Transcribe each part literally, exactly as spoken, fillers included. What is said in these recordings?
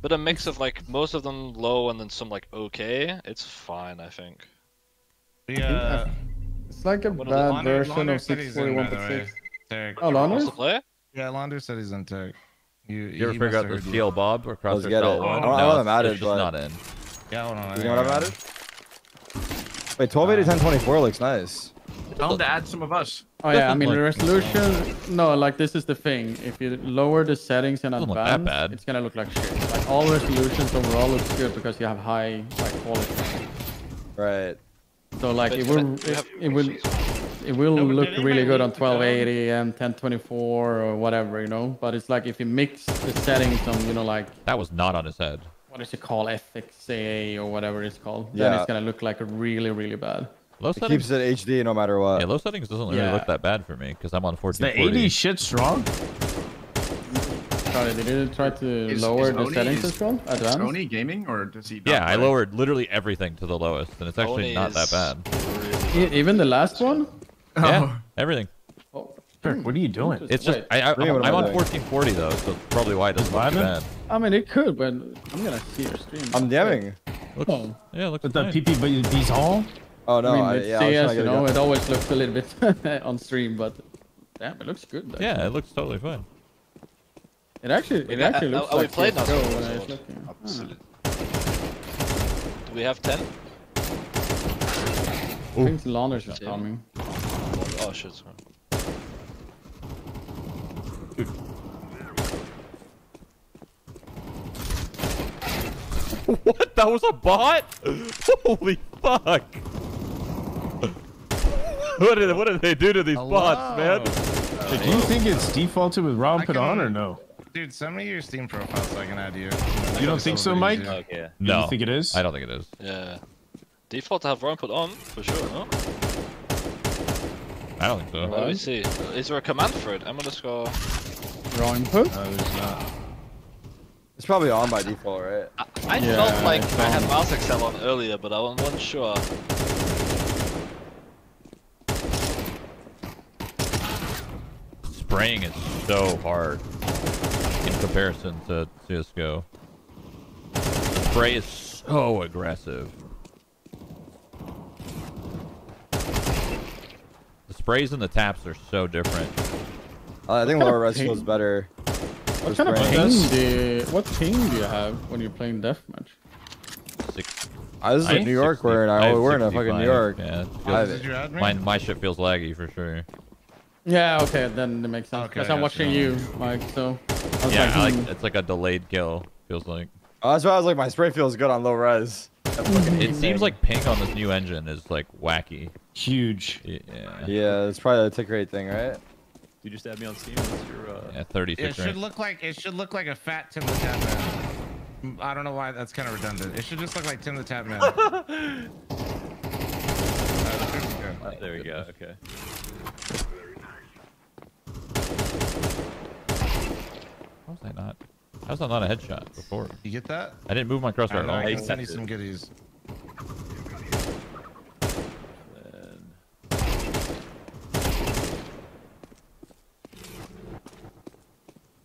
But a mix of like most of them low and then some like okay. It's fine, I think. Yeah. I think it's like a what bad version of six forty-one point six. Oh, Launders? Yeah, Launders said he's in Tarik. You, you, you ever figure out the C L Bob or cross get it? Oh, I don't know no, what I'm at it, but... not in. Yeah, I don't know. You know what I'm at it? Wait, twelve eighty by ten twenty-four looks nice. Tell him to add some of us. Oh yeah, I mean the resolution... No, like this is the thing. If you lower the settings and advance, it's gonna look like shit. Like all resolutions overall looks good because you have high, high quality. Right. So like it will... It, it will... It will no, look really good on twelve eighty and ten twenty-four or whatever, you know. But it's like if you mix the settings on, you know, like that was not on his head. What is it called, F X A A or whatever it's called? Yeah. Then it's gonna look like really, really bad. Low it settings keeps it H D no matter what. Yeah, low settings doesn't really yeah. look that bad for me because I'm on fourteen forty. The A D shit strong. Sorry, did you try to is, lower is the Oni, settings as well? Advanced? Is Oni gaming or does he? Yeah, play? I lowered literally everything to the lowest, and it's actually Oni not that bad. Really even the last one. Yeah, oh. everything. Oh. Kirk, what are you doing? It's just, I, I, I'm, I'm on fourteen forty though, so probably why it doesn't look bad. I mean, it could, but I'm gonna see your stream. I'm jamming. Looks, oh. Yeah, looks with the P P, but these all? Oh no, I mean, I, yeah, C S, I you know, it always looks a little bit on stream, but damn, it looks good though. Yeah, it looks totally fine. It actually, it Wait, actually I, looks I, like we played now. Absolutely. Do we have ten? I think Launders is coming. Oh shit, sorry. What? That was a bot? Holy fuck! What did what did they do to these Hello. bots, man? Uh, do you think it's defaulted with Rob put on or no? Dude, send me your Steam profile so I can add you. You don't, don't think so, Mike? Oh, yeah. No. You think it is? I don't think it is. Yeah. Default to have Rob put on for sure, no? I don't think so. Let me see. Is there a command for it? I'm gonna score. Wrong put? No, there's not. It's probably on by default, right? I, I yeah, felt like I had mouse Excel on earlier, but I wasn't sure. Spraying is so hard in comparison to C S G O. Spray is so aggressive. Sprays and the taps are so different. Uh, I think lower res feels better. What kind of ping do you, what ping do you have when you're playing deathmatch? Six. I was in New York where and I were in a fucking New York. Yeah, feels, my my shit feels laggy for sure. Yeah, okay, then it makes sense. Okay, because I'm watching you, Mike. So I was yeah, like, I like, hmm. it's like a delayed kill. Feels like. Oh, that's why I was like, my spray feels good on low res. It seems like ping on this new engine is like wacky. Huge. Yeah. Yeah, it's probably a tick rate thing, right? You just add me on Steam. Your, uh... Yeah, thirty-six. It should rate. look like it should look like a fat Tim the Tatman. I don't know why that's kind of redundant. It should just look like Tim the Tatman. uh, there we go. Okay. How was I not? How was that not a headshot before? You get that? I didn't move my crosshair at all. I sent you some goodies.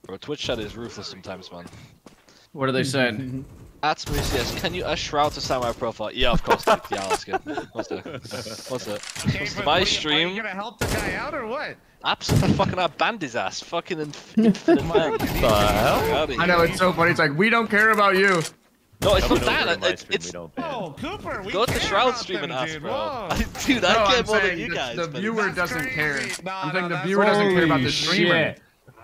Bro, Twitch chat is ruthless sometimes, man. What are they saying? At Smooths, can you ask Shroud to sign my profile? Yeah, of course. Yeah, let's go. What's that? What's that? Okay, What's my you, stream? Are you gonna help the guy out or what? Absolutely fucking I banned his ass. Fucking infinite. What the hell? I know, it's so funny. It's like, we don't care about you. No, it's Coming not that. It's, it's... Oh, Cooper, we Go to Shroud's stream them, and ask, dude. bro. Dude, I no, care I'm more than you guys. The viewer doesn't care. No, I'm no, saying the viewer doesn't care about the streamer.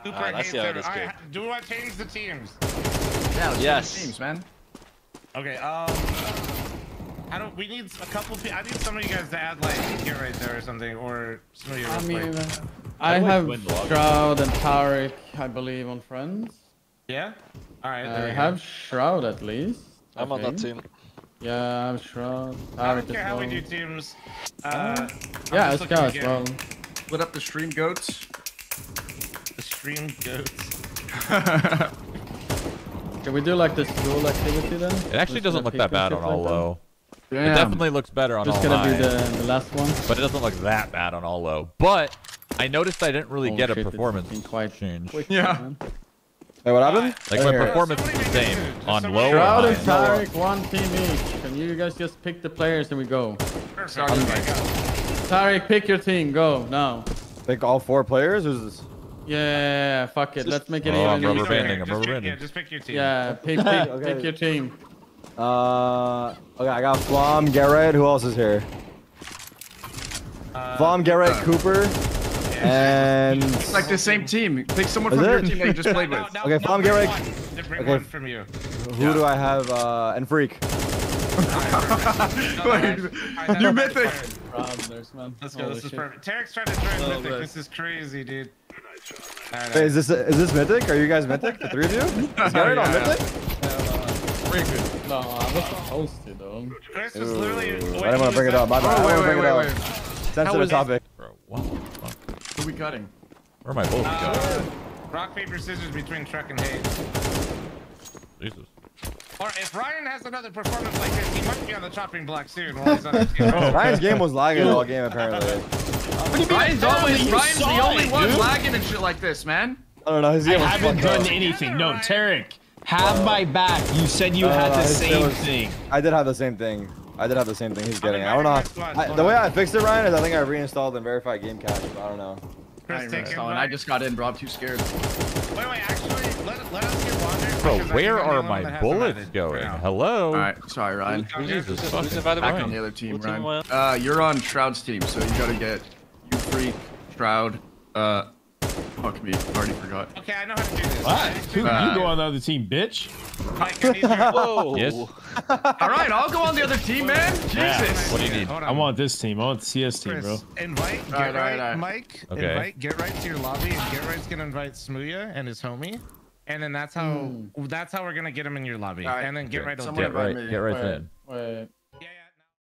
Cooper, ah, that's how it is, good. Do I change the teams? Yeah, yes. The teams, man. Okay, um, I don't, we need a couple of, I need some of you guys to add like here right there or something, or some of your I mean, uh, I, I have Shroud and Tarik, I believe, on Friends. Yeah? Alright, there I we have go. Shroud at least. I'm okay. on that team. Yeah, I'm Shroud, Tarik I don't care how well. we do teams. Uh, yeah, let's go as well. Split up the stream goats. The stream goats. Can we do like the school activity then? It actually doesn't look that bad on all low. Damn. It definitely looks better on all high. Just gonna do the, the last one. But it doesn't look that bad on all low. But I noticed I didn't really oh, get shit, a performance quite change. Quick, yeah. Man. Wait, what happened? Like, my performance is the same. On low or high. Shroud and Tarik, one team each. Can you guys just pick the players and we go? Tarik, pick your team. Go, now. Pick all four players? Or is this... Yeah, fuck it. Just... Let's make it oh, even. I'm rubber banding. I'm rubber banding. Yeah, just pick your team. Yeah, pick, pick, okay. pick your team. Uh, okay, I got Flom, Garrett. Who else is here? Uh, Flom, Garrett, uh, Cooper. And it's like the same team. Pick someone from your team that you just played with. No, no, okay, Flom, no, Garrett. One. Okay, one from you. Who yeah. do I have? Uh, and Freak. Wait, you mythic. Let's go. This is perfect. Tarek's trying to join mythic. This is crazy, dude. Wait, is this is this mythic? Are you guys mythic? The three of you? Is Garrett on mythic? No, I wasn't hosted though. Chris was literally. I didn't want to bring it up. My bad. I don't want to bring it up. Sensitive topic. Bro, what the fuck? Who we cutting? Where am I holding? Uh, rock, paper, scissors between Truck and Hayes. Jesus. Or if Ryan has another performance like this, he must be on the chopping block soon while he's on his team. Ryan's game was lagging all game, apparently. What do you mean? Ryan's, always, Ryan's the only it, one dude. lagging and shit like this, man. I don't know. His game I was haven't done up. anything. No, Tarik, have uh, my back. You said you uh, had the same was, thing. I did have the same thing. I did have the same thing he's getting. I don't know. I, the way I fixed it, Ryan, is I think I reinstalled and verified game cache. I don't know. I reinstalled and I just got in, bro. I'm too scared. Wait, wait, actually, let, let us get Wander. Bro, where are my bullets going? Hello? All right, sorry, Ryan. Jesus fucking Christ. Back on the other team, Ryan. Uh, you're on Shroud's team, so you gotta get you free, Shroud, uh, fuck me, I already forgot. Okay, I know how to do this. What? Dude, uh, you go on the other team, bitch. Mike, I need your... Whoa. Yes. All right, I'll go on the other team, man. Jesus. Yeah. What do you need? I want this team. I want the C S team, Chris, bro. Invite, get right, right, right. Mike. Okay. Invite, get right to your lobby, and get right's gonna invite Smuya and his homie, and then that's how mm. that's how we're gonna get him in your lobby, right. and then get okay. right. Get right, get right, get right then.